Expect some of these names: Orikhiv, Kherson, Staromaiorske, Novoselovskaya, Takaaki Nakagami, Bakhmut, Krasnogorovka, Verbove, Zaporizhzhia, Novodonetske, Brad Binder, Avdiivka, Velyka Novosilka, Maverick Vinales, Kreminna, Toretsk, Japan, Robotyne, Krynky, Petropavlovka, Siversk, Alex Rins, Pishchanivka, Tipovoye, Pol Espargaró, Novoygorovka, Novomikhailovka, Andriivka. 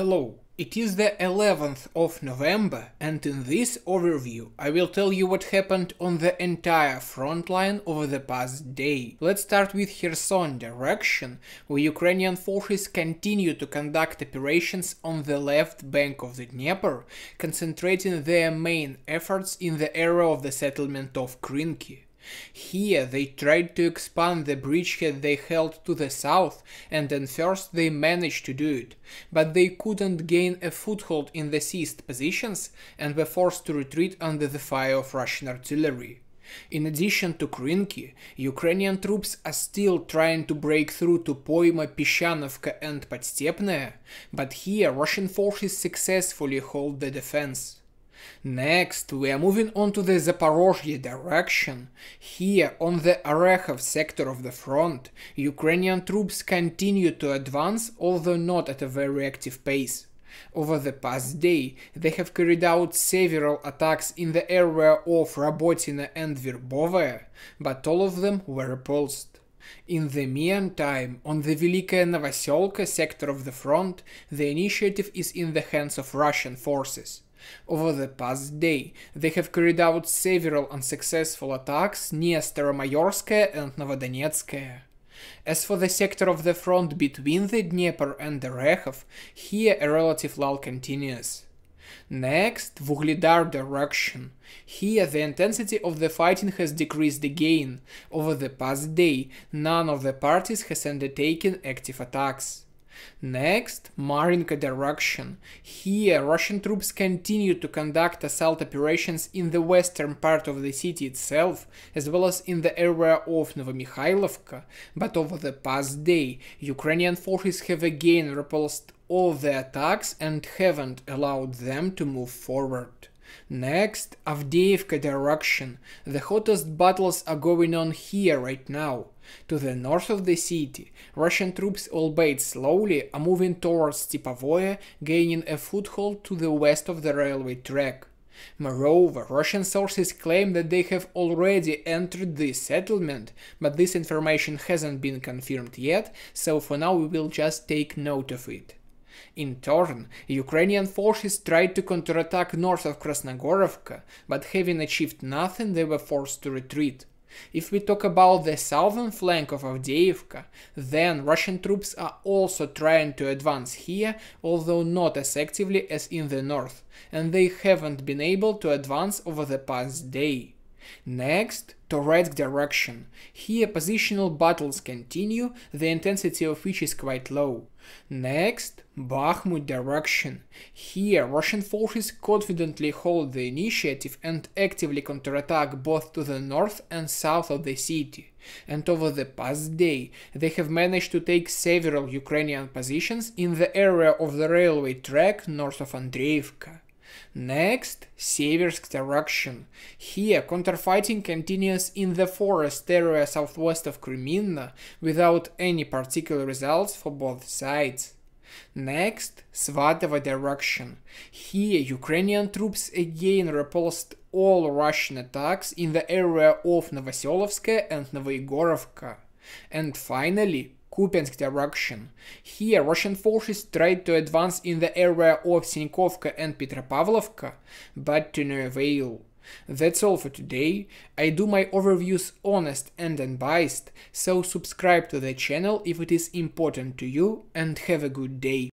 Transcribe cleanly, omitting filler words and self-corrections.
Hello, it is the 11th of November, and in this overview I will tell you what happened on the entire front line over the past day. Let's start with Kherson direction, where Ukrainian forces continue to conduct operations on the left bank of the Dnieper, concentrating their main efforts in the area of the settlement of Krynky. Here they tried to expand the bridgehead they held to the south, and at first they managed to do it, but they couldn't gain a foothold in the seized positions and were forced to retreat under the fire of Russian artillery. In addition to Krynky, Ukrainian troops are still trying to break through to Poima, Pishchanivka and Pidstepne, but here Russian forces successfully hold the defense. Next, we are moving on to the Zaporizhzhia direction. Here, on the Orikhiv sector of the front, Ukrainian troops continue to advance, although not at a very active pace. Over the past day, they have carried out several attacks in the area of Robotyne and Verbove, but all of them were repulsed. In the meantime, on the Velyka Novosilka sector of the front, the initiative is in the hands of Russian forces. Over the past day, they have carried out several unsuccessful attacks near Staromaiorske and Novodonetske. As for the sector of the front between the Dnieper and the Orikhiv, here a relative lull continues. Next, Vuhledar direction. Here the intensity of the fighting has decreased again. Over the past day, none of the parties has undertaken active attacks. Next, Marinka direction. Here Russian troops continue to conduct assault operations in the western part of the city itself, as well as in the area of Novomikhailovka, but over the past day Ukrainian forces have again repulsed all the attacks and haven't allowed them to move forward. Next, Avdiivka direction. The hottest battles are going on here right now. To the north of the city, Russian troops, albeit slowly, are moving towards Tipovoye, gaining a foothold to the west of the railway track. Moreover, Russian sources claim that they have already entered this settlement, but this information hasn't been confirmed yet, so for now we will just take note of it. In turn, Ukrainian forces tried to counterattack north of Krasnogorovka, but having achieved nothing, they were forced to retreat. If we talk about the southern flank of Avdiivka, then Russian troops are also trying to advance here, although not as actively as in the north, and they haven't been able to advance over the past day. Next, Toretsk direction. Here positional battles continue, the intensity of which is quite low. Next, Bakhmut direction. Here Russian forces confidently hold the initiative and actively counterattack both to the north and south of the city, and over the past day they have managed to take several Ukrainian positions in the area of the railway track north of Andriivka. Next, Siversk direction. Here counterfighting continues in the forest area southwest of Kreminna without any particular results for both sides. Next, Svatove direction. Here Ukrainian troops again repulsed all Russian attacks in the area of Novoselovskaya and Novoygorovka. And finally, Kupiansk direction. Here Russian forces tried to advance in the area of Sinkovka and Petropavlovka, but to no avail. That's all for today. I do my overviews honest and unbiased, so subscribe to the channel if it is important to you, and have a good day.